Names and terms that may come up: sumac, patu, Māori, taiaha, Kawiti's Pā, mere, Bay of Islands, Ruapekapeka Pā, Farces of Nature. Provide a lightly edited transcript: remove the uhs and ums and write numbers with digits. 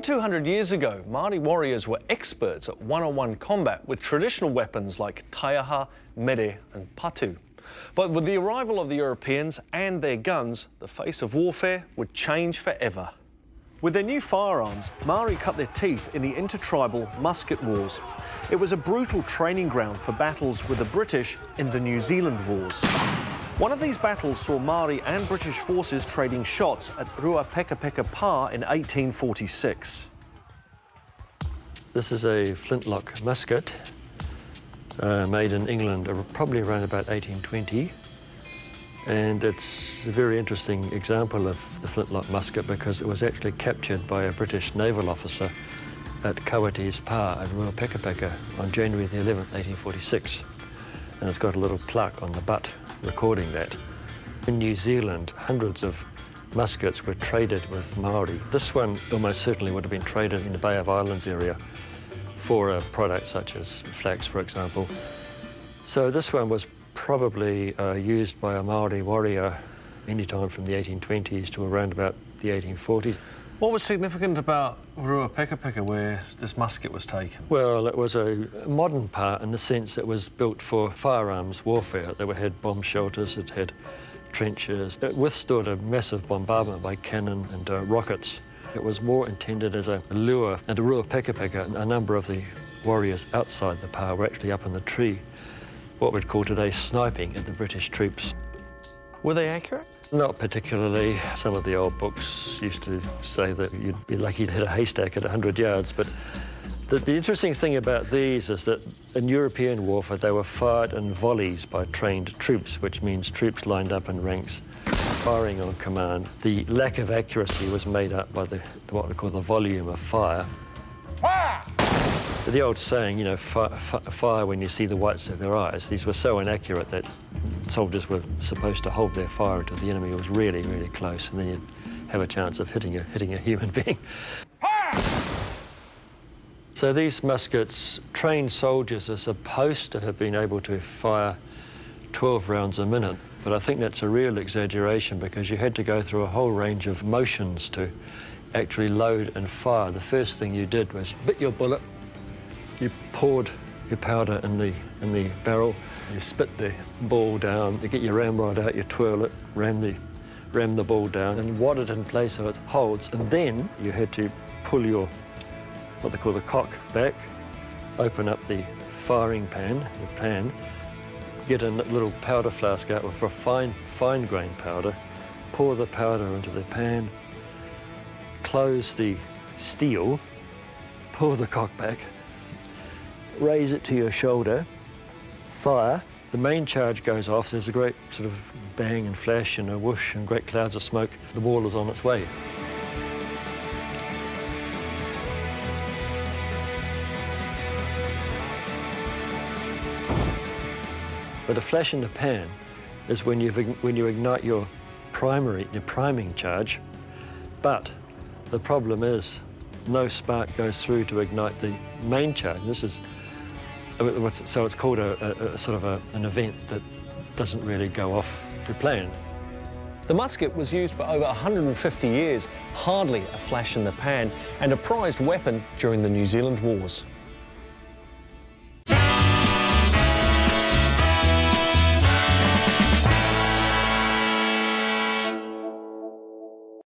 than 200 years ago, Māori warriors were experts at one-on-one combat with traditional weapons like taiaha, mere and patu. But with the arrival of the Europeans and their guns, the face of warfare would change forever. With their new firearms, Māori cut their teeth in the intertribal musket wars. It was a brutal training ground for battles with the British in the New Zealand Wars. One of these battles saw Māori and British forces trading shots at Ruapekapeka Pā in 1846. This is a flintlock musket made in England probably around about 1820. And it's a very interesting example of the flintlock musket because it was actually captured by a British naval officer at Kawiti's Pā at Ruapekapeka on January the 11th, 1846. And it's got a little plaque on the butt recording that. In New Zealand, hundreds of muskets were traded with Māori. This one almost certainly would have been traded in the Bay of Islands area for a product such as flax, for example. So this one was probably used by a Māori warrior anytime from the 1820s to around about the 1840s. What was significant about Ruapekapeka where this musket was taken? Well, it was a modern part in the sense it was built for firearms warfare. They had bomb shelters, it had trenches. It withstood a massive bombardment by cannon and rockets. It was more intended as a lure. And the Ruapekapeka, a number of the warriors outside the pā were actually up in the tree, what we'd call today sniping at the British troops. Were they accurate? Not particularly. Some of the old books used to say that you'd be lucky to hit a haystack at 100 yards, but the interesting thing about these is that in European warfare, they were fired in volleys by trained troops, which means troops lined up in ranks, firing on command. The lack of accuracy was made up by what we call the volume of fire. Fire! The old saying, you know, fire when you see the whites of their eyes. These were so inaccurate that soldiers were supposed to hold their fire until the enemy was really, really close, and then you'd have a chance of hitting a human being. Fire! So these muskets, trained soldiers are supposed to have been able to fire 12 rounds a minute, but I think that's a real exaggeration because you had to go through a whole range of motions to actually load and fire. The first thing you did was bit your bullet, you poured your powder in the barrel, you spit the ball down, you get your ramrod out, you twirl it, ram the ball down and wad it in place so it holds, and then you had to pull your, what they call the cock, back, open up the firing pan, get a little powder flask out with fine grain powder, pour the powder into the pan, close the steel, pull the cock back, raise it to your shoulder, fire, the main charge goes off, there's a great sort of bang and flash and a whoosh and great clouds of smoke, the ball is on its way. But a flash in the pan is when you ignite your priming charge, but the problem is no spark goes through to ignite the main charge. This is so it's called an event that doesn't really go off the plan. The musket was used for over 150 years, hardly a flash in the pan, and a prized weapon during the New Zealand Wars.